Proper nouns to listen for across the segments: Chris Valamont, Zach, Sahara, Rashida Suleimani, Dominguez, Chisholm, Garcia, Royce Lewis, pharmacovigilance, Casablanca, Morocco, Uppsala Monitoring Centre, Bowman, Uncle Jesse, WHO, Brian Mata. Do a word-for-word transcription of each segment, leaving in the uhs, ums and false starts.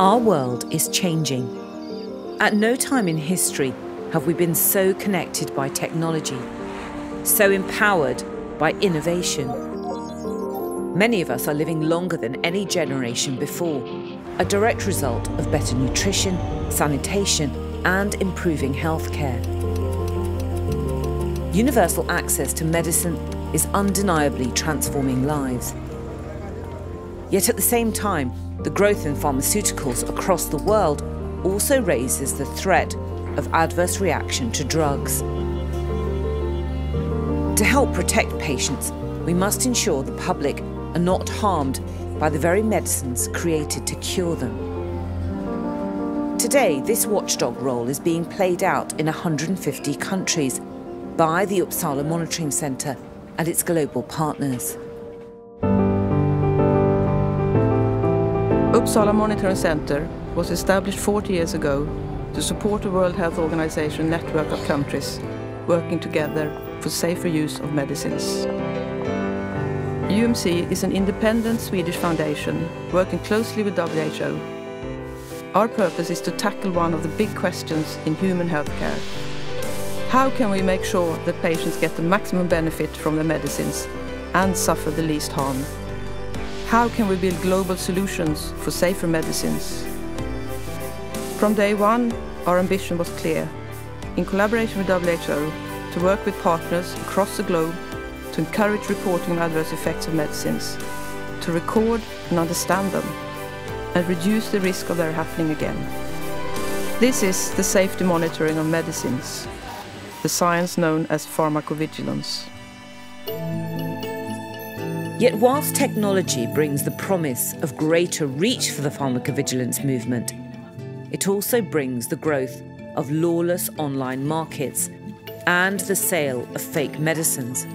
Our world is changing. At no time in history have we been so connected by technology, so empowered by innovation. Many of us are living longer than any generation before, a direct result of better nutrition, sanitation, and improving healthcare. Universal access to medicine is undeniably transforming lives. Yet at the same time, the growth in pharmaceuticals across the world also raises the threat of adverse reaction to drugs. To help protect patients, we must ensure the public are not harmed by the very medicines created to cure them. Today, this watchdog role is being played out in one hundred fifty countries by the Uppsala Monitoring Centre and its global partners. Uppsala Monitoring Centre was established forty years ago to support the World Health Organization network of countries working together for safer use of medicines. U M C is an independent Swedish foundation working closely with W H O. Our purpose is to tackle one of the big questions in human healthcare. How can we make sure that patients get the maximum benefit from their medicines and suffer the least harm? How can we build global solutions for safer medicines? From day one, our ambition was clear, in collaboration with W H O, to work with partners across the globe to encourage reporting on adverse effects of medicines, to record and understand them, and reduce the risk of their happening again. This is the safety monitoring of medicines, the science known as pharmacovigilance. Yet whilst technology brings the promise of greater reach for the pharmacovigilance movement, it also brings the growth of lawless online markets and the sale of fake medicines.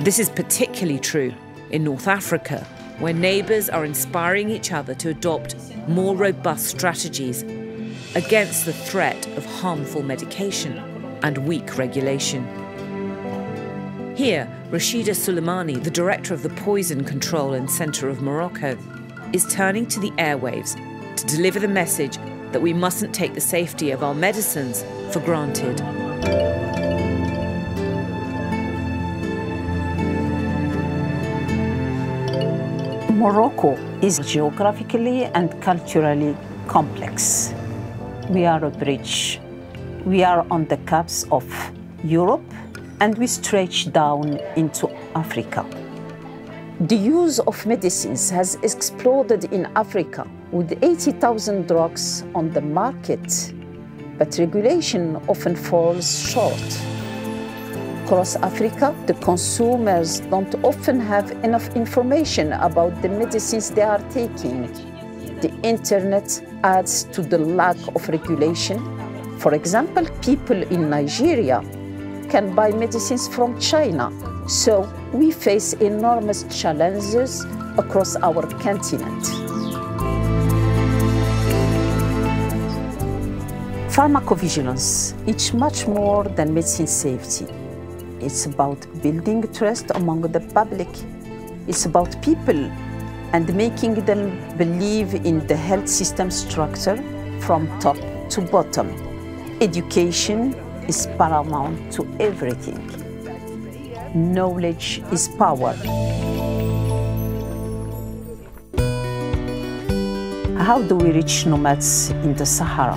This is particularly true in North Africa, where neighbours are inspiring each other to adopt more robust strategies against the threat of harmful medication and weak regulation. Here, Rashida Suleimani, the director of the Poison Control and Centre of Morocco, is turning to the airwaves to deliver the message that we mustn't take the safety of our medicines for granted. Morocco is geographically and culturally complex. We are a bridge. We are on the cusp of Europe and we stretch down into Africa. The use of medicines has exploded in Africa with eighty thousand drugs on the market, but regulation often falls short. Across Africa, the consumers don't often have enough information about the medicines they are taking. The internet adds to the lack of regulation. For example, people in Nigeria can buy medicines from China. So we face enormous challenges across our continent. Pharmacovigilance is much more than medicine safety. It's about building trust among the public. It's about people and making them believe in the health system structure from top to bottom. Education is paramount to everything. Knowledge is power. How do we reach nomads in the Sahara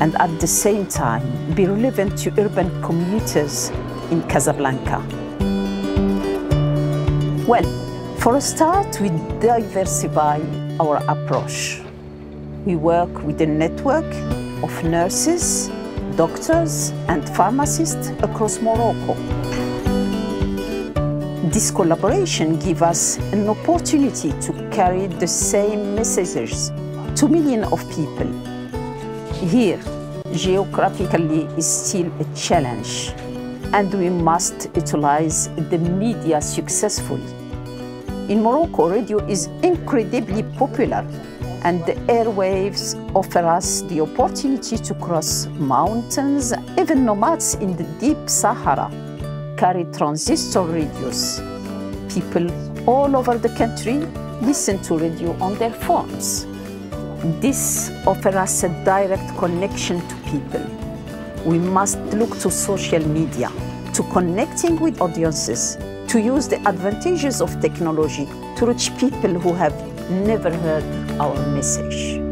and at the same time be relevant to urban commuters in Casablanca? Well, for a start, we diversify our approach. We work with a network of nurses, doctors and pharmacists across Morocco. This collaboration gives us an opportunity to carry the same messages to millions of people. Here, geographically is still a challenge, and we must utilize the media successfully. In Morocco, radio is incredibly popular, and the airwaves offer us the opportunity to cross mountains. Even nomads in the deep Sahara carry transistor radios. People all over the country listen to radio on their phones. This offers us a direct connection to people. We must look to social media, to connecting with audiences, to use the advantages of technology to reach people who have never heard our message.